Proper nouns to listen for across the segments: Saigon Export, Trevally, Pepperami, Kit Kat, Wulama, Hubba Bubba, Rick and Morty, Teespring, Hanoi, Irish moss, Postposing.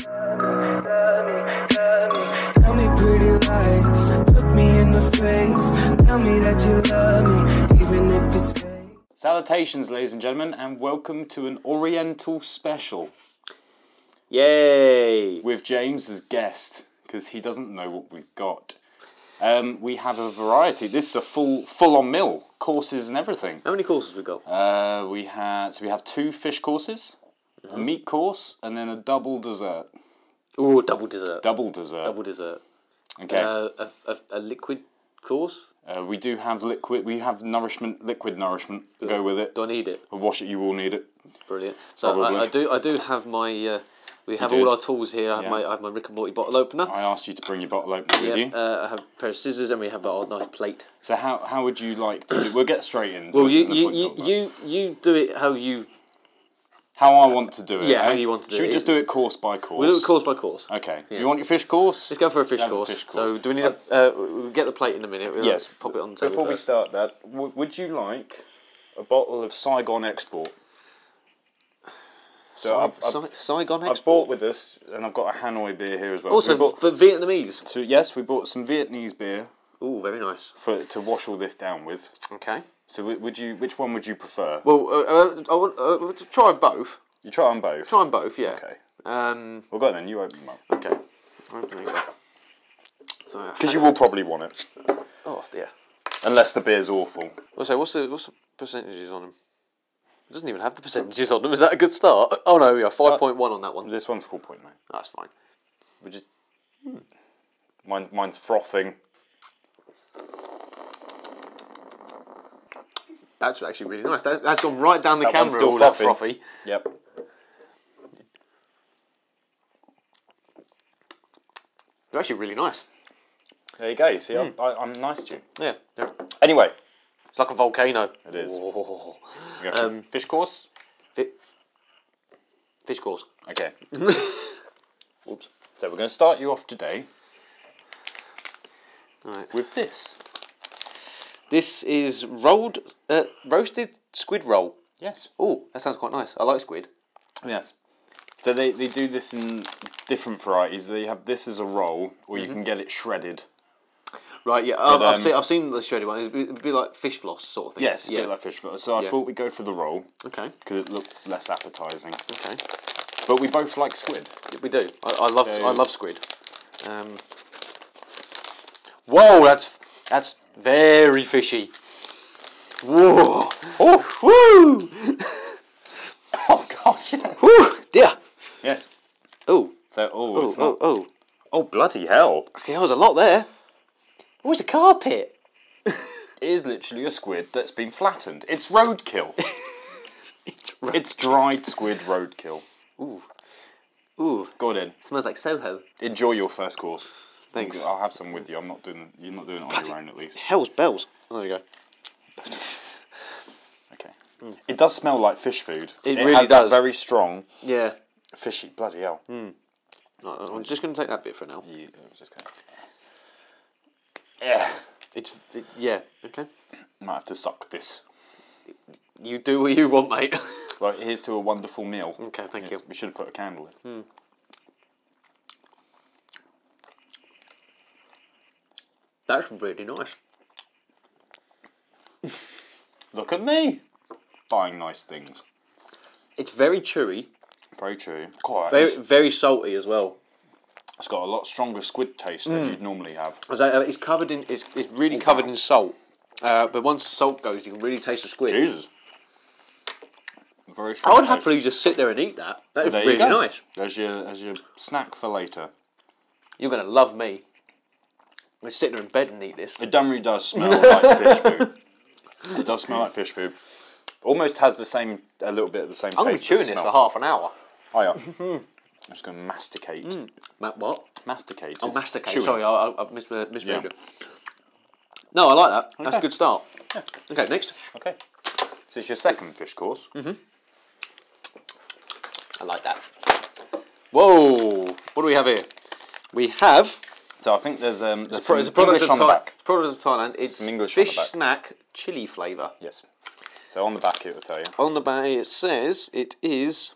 Tell me pretty lies, look me in the face, tell me that you love me, even if it's fake. Salutations, ladies and gentlemen, and welcome to an Oriental special. Yay! With James as guest, because he doesn't know what we've got. We have a variety. This is a full-on meal, courses and everything. How many courses we got? We have two fish courses, a meat course, and then a double dessert. Ooh, double dessert. Okay. A liquid course. We do have liquid. We have liquid nourishment. Good. Go with it. Do I need it? Or wash it. You will need it. Brilliant. So I do have my. We have all our tools here. I have my Rick and Morty bottle opener. I asked you to bring your bottle opener with you. I have a pair of scissors and we have our nice plate. So how would you like to do? We'll get straight into. Well, you do it how you. How I want to do it. Yeah, how you want to do it. Should we just do it course by course? We'll do it course by course. Okay. Yeah. Do you want your fish course? Let's go for a fish course. So do we need we'll get the plate in a minute. We'll yes. Pop it on the table before first. We start that, would you like a bottle of Saigon Export? So Saigon Export? I've bought with us, and I've got a Hanoi beer here as well. Also, for Vietnamese? So yes, we bought some Vietnamese beer. Ooh, very nice. To wash all this down with. Okay. So which one would you prefer? Well, I want to try both. You try them both? Try them both, yeah. Okay. Well, go then, you open them up. Okay. I'm opening them up. Because you will probably want it. Oh, dear. Unless the beer's awful. Also, what's the percentages on them? It doesn't even have the percentages on them. Is that a good start? Oh, no, we are 5.1 on that one. This one's 4.9. That's fine. We just... Mine's frothing. That's actually really nice. That's gone right down the that camera. Still all that frothy. Yep. They're actually really nice. There you go. See, I'm nice to you. Yeah. Anyway, it's like a volcano. It is. Fish course. Fish course. Okay. Oops. So we're going to start you off today. All right. With this. This is roasted squid roll. Yes. Oh, that sounds quite nice. I like squid. Yes. So they do this in different varieties. They have this as a roll, or you can get it shredded. Right. Yeah. But, I've seen the shredded one. It'd be like fish floss sort of thing. Yes. Yeah. A bit like fish floss. So I thought we'd go for the roll. Okay. Because it looked less appetizing. Okay. But we both like squid. We do. I love squid. Whoa! That's very fishy. Whoa! Oh, woo! Oh gosh! Yeah. Woo! Dear. Yes. Oh. So it's not. Oh bloody hell! Okay, there was a lot there. Oh, it's a carpet. It is literally a squid that's been flattened. It's roadkill. It's dried squid roadkill. Ooh. Go on in. It smells like Soho. Enjoy your first course. Thanks. I'll have some with you. You're not doing it on your own, at least. Hell's bells. There you go. Okay. Mm. It does smell like fish food. It really does. Very strong. Yeah. Fishy. Bloody hell. Mm. No, I'm just going to take that bit for now. Yeah. Yeah. Yeah. Okay. Might have to suck this. You do what you want, mate. Right. Here's to a wonderful meal. Okay. Thank you. We should have put a candle in. Mm. That's really nice. Look at me. Buying nice things. It's very chewy. Very chewy. Quite. Very, very salty as well. It's got a lot stronger squid taste than you'd normally have. It's covered in. It's really covered in salt. But once the salt goes, you can really taste the squid. Jesus. Very strong. I would happily just sit there and eat that. That is really nice. As your snack for later. You're gonna love me. We sit there in bed and eat this. It really does smell like fish food. It does smell like fish food. Almost has a little bit of the same taste. I'm going to be chewing this for half an hour. Oh, yeah. I'm just going to masticate. What? Masticate. Oh, masticate. Chewing. Sorry, I misread you. No, I like that. Okay. That's a good start. Yeah. Okay, next. Okay. So it's your second fish course. I like that. Whoa. What do we have here? We have... So I think there's some English on the back. Product of Thailand. It's fish snack chili flavour. Yes. So on the back it will tell you. On the back it says it is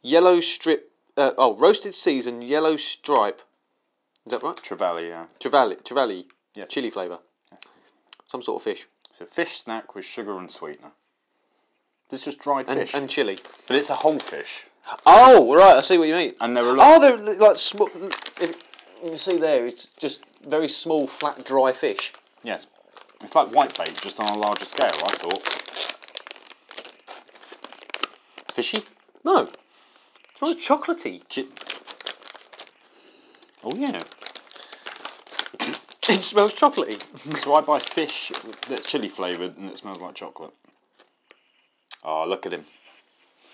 yellow strip roasted seasoned yellow stripe. Is that right? Trevally, yeah. Trevally, yes. Chili flavour. Yes. Some sort of fish. It's a fish snack with sugar and sweetener. It's just dried fish. And chili. But it's a whole fish. Oh, right, I see what you mean. And there are lots. Oh, they're like small. You see there, it's just very small, flat, dry fish. Yes. It's like whitebait, just on a larger scale, I thought. Fishy? No. It's rather chocolatey. Oh, yeah. It smells chocolatey. So I buy fish that's chili flavoured and it smells like chocolate. Oh, look at him.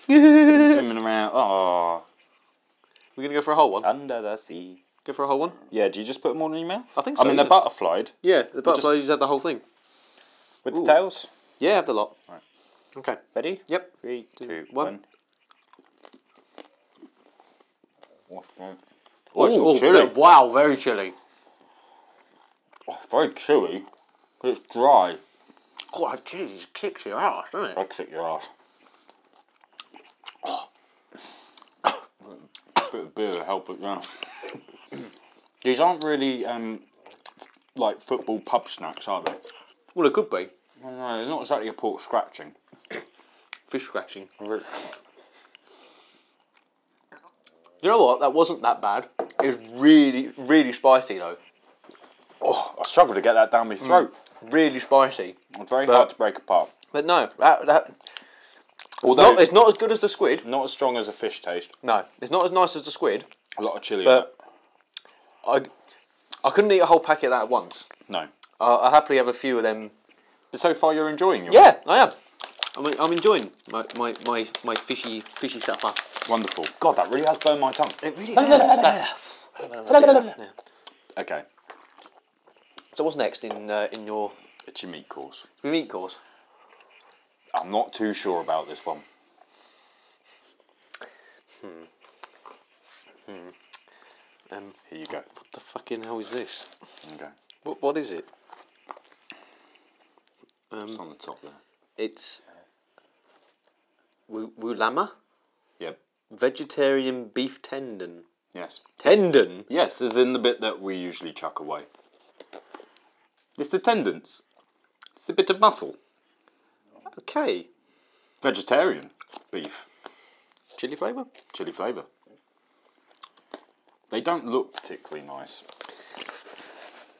Swimming around. Oh. We're going to go for a whole one? Under the sea. Go for a whole one? Yeah, do you just put them all in your mouth? I think so. I mean, they're butterflied. Yeah, the butterflies, you just have the whole thing. With the tails? Yeah, have the lot. Right. Okay. Ready? Yep. 3, 2, 1. Oh, it's chilly. Wow, very chilly. Oh, very chilly. It's dry. Oh, jeez, it kicks your ass, doesn't it? It kicks your ass. Oh. A bit of beer to help it now. These aren't really like football pub snacks, are they? Well, they could be. No, no, they're not exactly a pork scratching. Fish scratching. Do you know what? That wasn't that bad. It was really, really spicy though. Oh, I struggled to get that down my throat. Really spicy. It's very hard to break apart. But no, it's not as good as the squid. Not as strong as a fish taste. No, it's not as nice as the squid. A lot of chilli. But I couldn't eat a whole packet of that at once. No. I happily have a few of them. But so far, you're enjoying your one? I am. I'm enjoying my fishy supper. Wonderful. God, that really has burned my tongue. It really has. Okay. So what's next in your? It's your meat course. Your meat course. I'm not too sure about this one. Here you go. What the fucking hell is this? Okay. What is it? It's on the top there. It's Wulama. Yep. Vegetarian beef tendon. Yes. Tendon. Yes, is in the bit that we usually chuck away. It's the tendons. It's a bit of muscle. Okay. Vegetarian beef. Chili flavour? Chili flavour. They don't look particularly nice.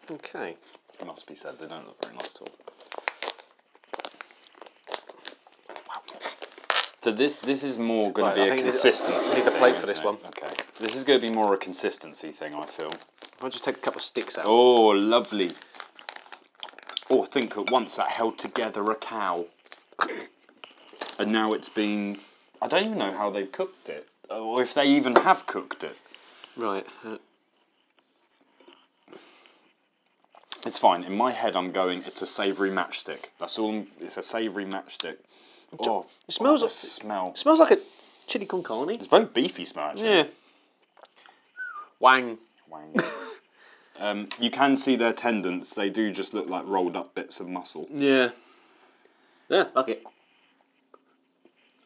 Okay. It must be said, they don't look very nice at all. Wow. So this is more going to be a consistency thing. I need a plate for this one. Okay. This is going to be more a consistency thing, I feel. I'll just take a couple of sticks out. Oh, lovely. Or think at once that held together a cow. And now it's been... I don't even know how they've cooked it. Or if they even have cooked it. Right. It's fine. In my head I'm going, it's a savoury matchstick. That's all. It's a savoury matchstick. Oh, it smells like... It smells like a chili con carne. It's very beefy smell, actually. Yeah. Wang. Wang. You can see their tendons. They do just look like rolled up bits of muscle. Yeah. Yeah, like it.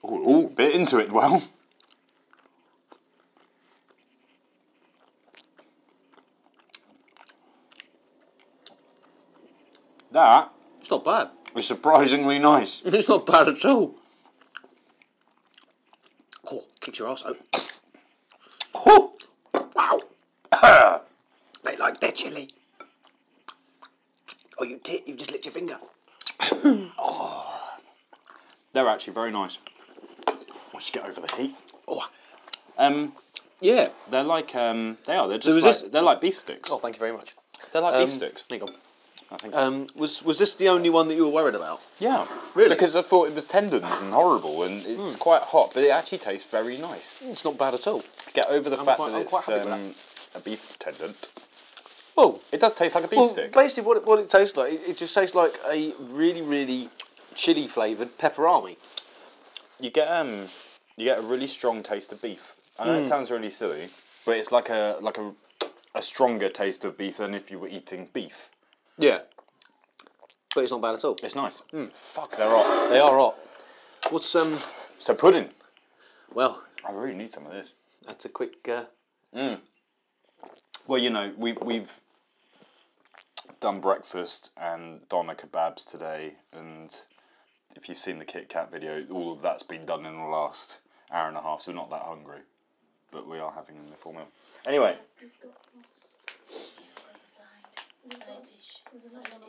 Oh, bit into it, well. That... It's not bad. It's surprisingly nice. It's not bad at all. Oh, kicks your arse out. Oh! Wow! They like their chilli. Oh, you tit, you've just licked your finger. Oh, they're actually very nice. Once you get over the heat. Oh. Yeah. They're like, they are, they're just they're like beef sticks. Oh, thank you very much. They're like beef sticks. There you go. I think was this the only one that you were worried about? Yeah. Really? Because I thought it was tendons and horrible, and it's quite hot, but it actually tastes very nice. It's not bad at all. Get over the fact that it's a beef tendon. Well, it does taste like a beef stick. Basically, what it tastes like, it just tastes like a really, really chili flavoured pepperami. You get a really strong taste of beef. I know it sounds really silly, but it's like a stronger taste of beef than if you were eating beef. Yeah, but it's not bad at all. It's nice. Fuck, they're hot. They are hot. What's so pudding? Well, I really need some of this. That's a quick... Well, you know, we've done breakfast and doner kebabs today, and if you've seen the Kit Kat video, all of that's been done in the last hour and a half, so we're not that hungry, but we are having them in the full meal. Anyway.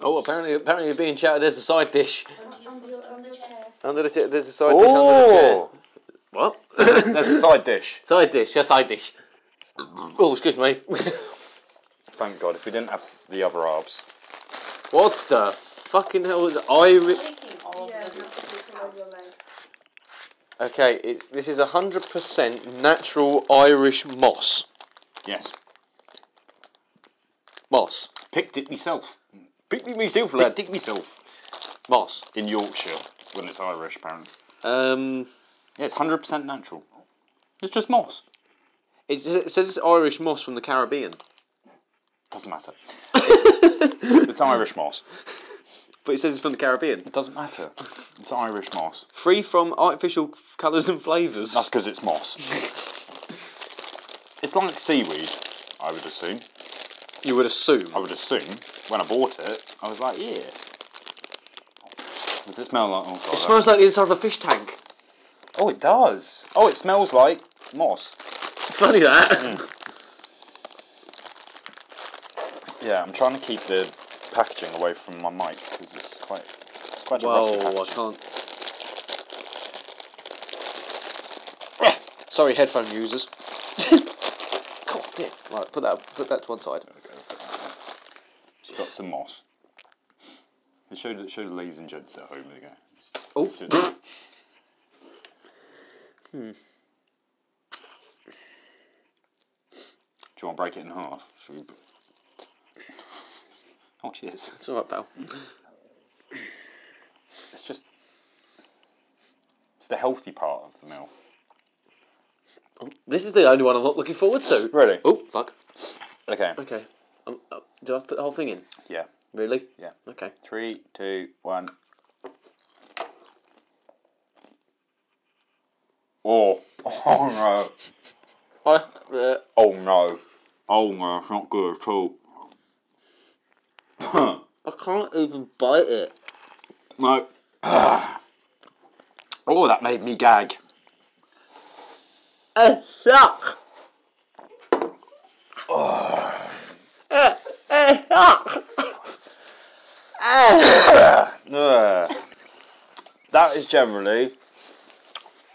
Oh, apparently you're being shouted, there's a side dish. Under the chair. There's a side dish under the chair. What? There's a side dish. Side dish. Oh, excuse me. Thank God, if we didn't have the other halves. What the fucking hell is Irish? Okay, this is 100% natural Irish moss. Yes. Moss. Picked it myself, lad. Moss. In Yorkshire, when it's Irish, apparently. Yeah, it's 100% natural. It's just moss. It says it's Irish moss from the Caribbean. Doesn't matter. It's Irish moss. But it says it's from the Caribbean. It doesn't matter. It's Irish moss. Free from artificial colours and flavours. That's because it's moss. It's like seaweed, I would assume. You would assume? I would assume. When I bought it, I was like, yeah. Does it smell like... Oh, God, it smells like the inside of a fish tank. Oh, it does. Oh, it smells like moss. Funny that. Yeah, I'm trying to keep the packaging away from my mic because it's quite a rusty packaging. Whoa, I can't. Sorry, headphone users. God, yeah. Right, put that to one side. There we go. It's got some moss. Show the ladies and gents at home. There we go. Oh. Do you want to break it in half? Should we... Oh, cheers. It's all right, pal. It's the healthy part of the meal. Oh, this is the only one I'm not looking forward to. Really? Oh, fuck. Okay. Do I put the whole thing in? Yeah. Really? Yeah. Okay. 3, 2, 1. Oh no. Oh no, it's not good at all. I can't even bite it. No. Oh, that made me gag. It sucks. Oh. It sucks. That is generally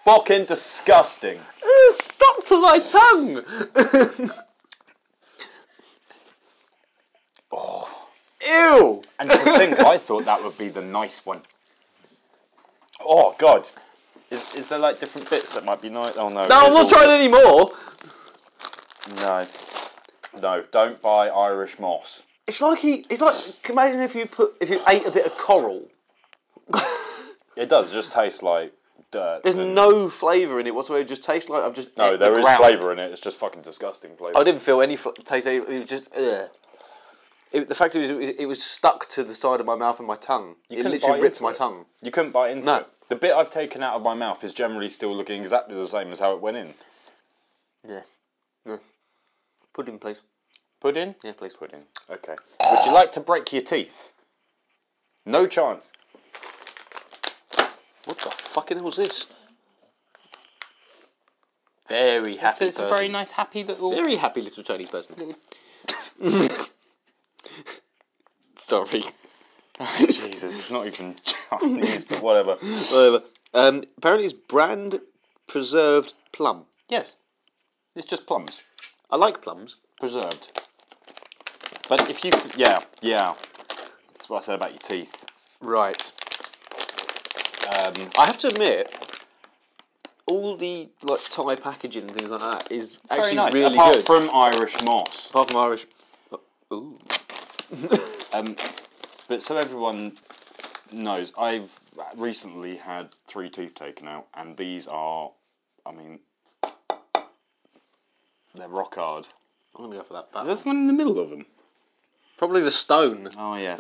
fucking disgusting. It's stuck to my tongue. Ew! And to think, I thought that would be the nice one. Oh, God. Is there, like, different bits that might be nice? Oh, no. No, I'm not trying any more. No, don't buy Irish moss. It's like, imagine if you ate a bit of coral. It does, it just tastes like dirt. There's no flavour in it whatsoever, it just tastes like I've just... No, there is flavour in it, it's just fucking disgusting flavour. I didn't feel any taste, it was just... Ugh. The fact it was stuck to the side of my mouth and my tongue. It literally ripped my tongue. You couldn't bite into it. The bit I've taken out of my mouth is generally still looking exactly the same as how it went in. Yeah. Pudding, please. Pudding? Yeah, please, pudding. Okay. Would you like to break your teeth? No chance. What the fucking hell is this? Very happy person. It's a very nice, happy little... Very happy little Chinese person. Sorry. Jesus, it's not even Chinese, but whatever. Apparently it's brand preserved plum. Yes. It's just plums. I like plums. Preserved. But if you... Yeah. That's what I said about your teeth. Right. I have to admit, all the Thai packaging and things like that is actually nice, really good. Apart from Irish moss. Ooh. But so everyone knows, I've recently had 3 teeth taken out, and these are, I mean, they're rock hard. I'm going to go for that back. Is there one in the middle of them? Probably the stone. Oh, yes.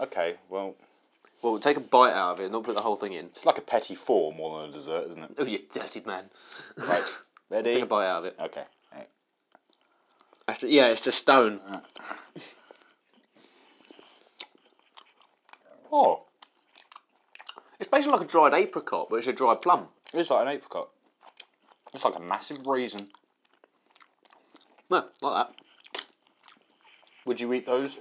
Okay, well, take a bite out of it, not put the whole thing in. It's like a petit four more than a dessert, isn't it? Oh, you dirty man. Right. Ready? I'll take a bite out of it. Okay. Right. Yeah, it's the stone. Oh. It's basically like a dried apricot, but it's a dried plum. It's like an apricot. It's like a massive raisin. No, like that. Would you eat those?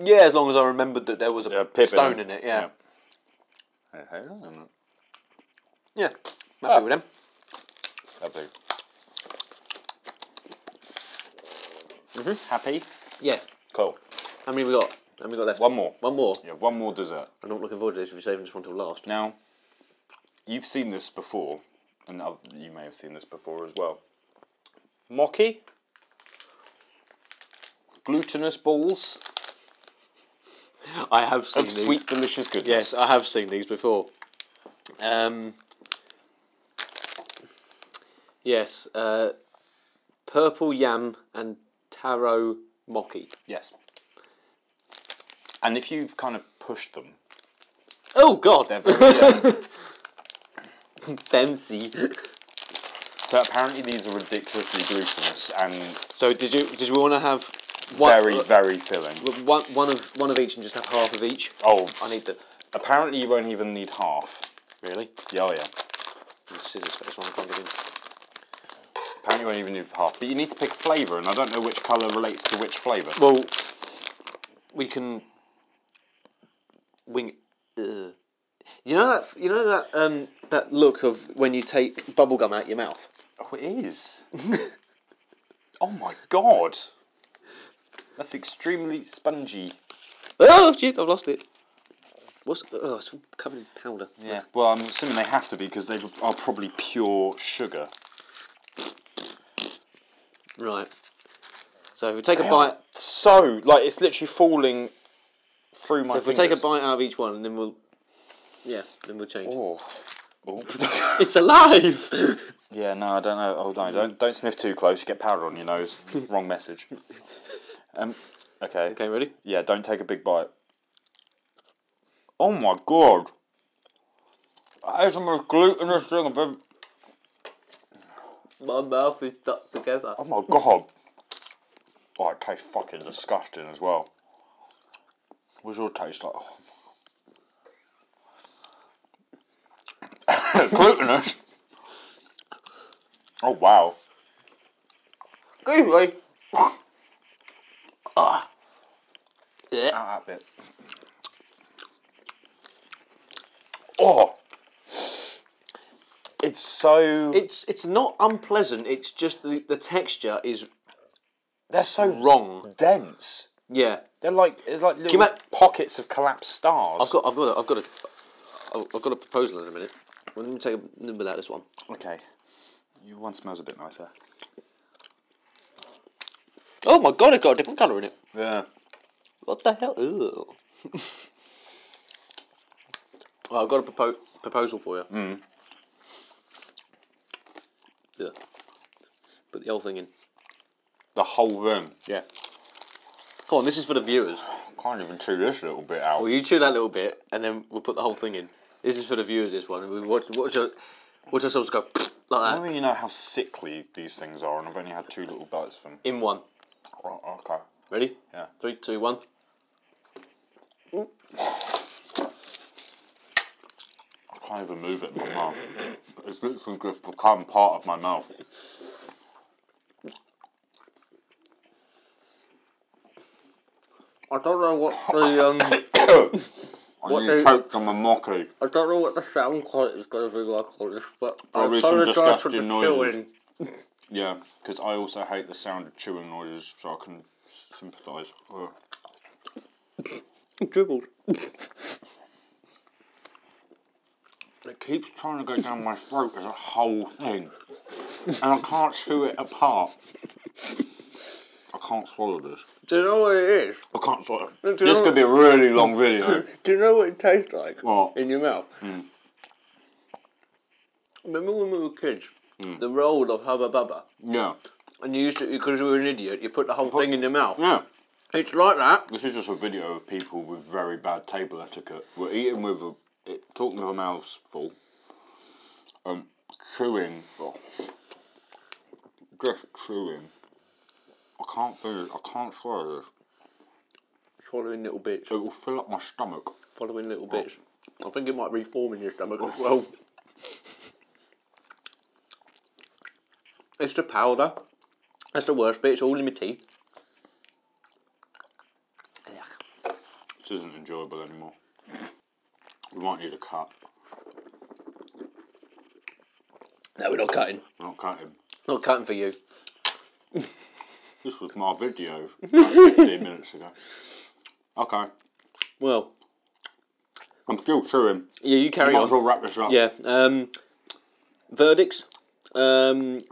Yeah, as long as I remembered that there was a pip stone in it, yeah. Yeah, happy with them. Happy. Mm-hmm. Happy? Yes. Cool. How many have we got? How many we got left? One more. One more? Yeah, one more dessert. I'm not looking forward to this, we'll be saving this one till last. Now, you've seen this before, and you may have seen this before as well. Mocky? Glutinous balls? I have seen these. Sweet, delicious goodness. Yes, I have seen these before. Yes, purple yam and taro mocky. Yes. And if you kind of push them... Oh, God! They're very... Fancy. So apparently these are ridiculously glutinous and... So did we want to have... very filling. One of each and just have half of each. Oh, I need the... Apparently you won't even need half. Really? Yeah, oh yeah. The scissors, I just want to plug it in. Apparently you won't even need half, but you need to pick a flavour, and I don't know which colour relates to which flavour. Well, we can wing. You know that look of when you take bubblegum out your mouth. Oh, it is. Oh my God. That's extremely spongy. Oh, shit, I've lost it. It's covered in powder. Yeah, well, I'm assuming they have to be because they are probably pure sugar. Right. So if we take a bite... So, like, it's literally falling through my fingers. So if we take a bite out of each one, and then we'll... Yeah, then we'll change. Oh. It's alive! Yeah, no, I don't know. Hold on, don't sniff too close. You get powder on your nose. Wrong message. Okay. Okay, ready? Yeah, don't take a big bite. Oh my God! That is the most glutinous thing I've ever... My mouth is stuck together. Oh my God! Oh, it tastes fucking disgusting as well. What's your taste like? Glutinous? Oh wow. Excuse me! That bit. Oh, it's so. It's not unpleasant. It's just the texture is. They're so wrong. Dense. Yeah. They're like little pockets of collapsed stars. I've got a proposal in a minute. Well, let me take a nibble at this one. Okay. Your one smells a bit nicer. Oh my God! It's got a different colour in it. Yeah. What the hell? Well, I've got a proposal for you. Mm. Yeah. Put the whole thing in. The whole room? Yeah. Come on, this is for the viewers. I can't even chew this little bit out. Well, you chew that little bit, and then we'll put the whole thing in. This is for the viewers, this one. We watch ourselves go like that. I don't really know how sickly these things are, and I've only had two little bites of them. In one. Oh, okay. Ready? Yeah. 3, 2, 1. I can't even move it in my mouth. It's literally just become part of my mouth. I don't know what the I need coke on my mocky. I don't know what the sound quality is going to be like on this, but I'll apologise for the chewing. Yeah, because I also hate the sound of chewing noises, so I can sympathise. Dribbled. It keeps trying to go down my throat as a whole thing, and I can't chew it apart. I can't swallow this. Do you know what it is? I can't swallow it. This could be a really long video. Do you know what it tastes like? What? In your mouth? Mm. Remember when we were kids? Mm. The roll of Hubba Bubba. Yeah. And you used to, because you were an idiot, you put the whole thing in your mouth. Yeah. It's like that. This is just a video of people with very bad table etiquette. We're eating with talking with a mouthful. Chewing. Oh. just chewing. I can't swallow this. Swallowing little bits. It will fill up my stomach. Following little bits. I think it might reform in your stomach as well. It's the powder. That's the worst bit. It's all in my teeth. Ugh. This isn't enjoyable anymore. We might need a cut. No, we're not cutting. We're not cutting. Not cutting for you. This was my video about 15 minutes ago. Okay. Well. I'm still chewing. Yeah, you carry on. Might as well wrap this up. Yeah. Verdicts. So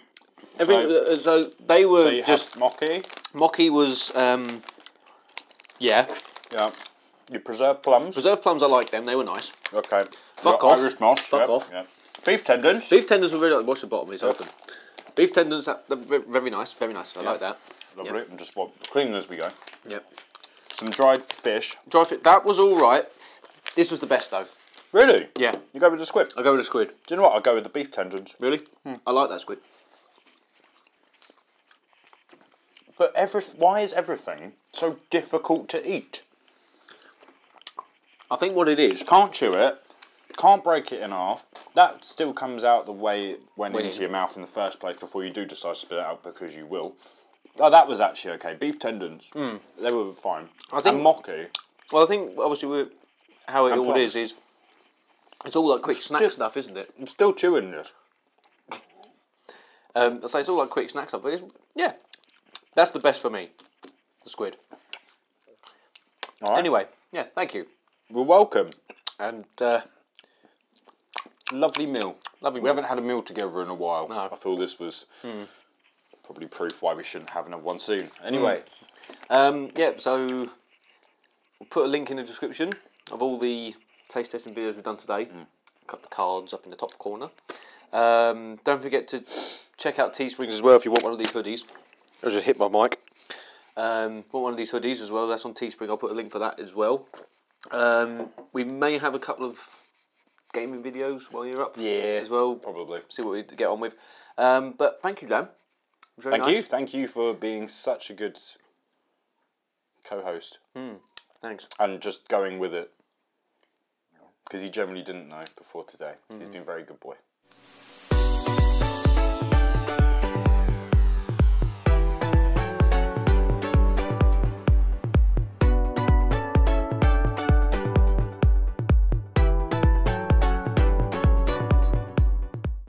they were just Mocky. Mocky was yeah. You preserved plums. Preserved plums, I like them. They were nice. Okay. Fuck off. Irish moss. Fuck off. Yeah. Beef tendons. Beef tendons were really like. Watch the bottom. It's open. Beef tendons. They're very nice. Very nice. I like that. Lovely. Yep. And just what clean as we go. Yep. Some dried fish. Dried fish. That was all right. This was the best though. Really? Yeah. You go with the squid. I go with the squid. Do you know what? I go with the beef tendons. Really? I like that squid. But why is everything so difficult to eat? I think what it is, can't chew it, can't break it in half. That still comes out the way it went into your mouth in the first place before you do decide to spit it out, because you will. Oh, that was actually okay. Beef tendons, they were fine. I think, and Mocky. Well, I think obviously how it all is it's all like quick snack stuff, isn't it? I'm still chewing this. I say it's all like quick snack stuff, but it's, yeah. That's the best for me, the squid. All right. Anyway, yeah, thank you. We're welcome. And lovely meal. Lovely meal. We haven't had a meal together in a while. No. I feel this was probably proof why we shouldn't have another one soon. Anyway. Yeah, so we'll put a link in the description of all the taste testing videos we've done today. Cut the cards up in the top corner. Don't forget to check out Teespring as well if you want one of these hoodies. I just hit my mic. Want one of these hoodies as well. That's on Teespring. I'll put a link for that as well. We may have a couple of gaming videos while you're up. Yeah, as well. Probably. See what we get on with. But thank you, Dan. Thank you. Thank you for being such a good co-host. Thanks. And just going with it. Because he generally didn't know before today. So he's been a very good boy.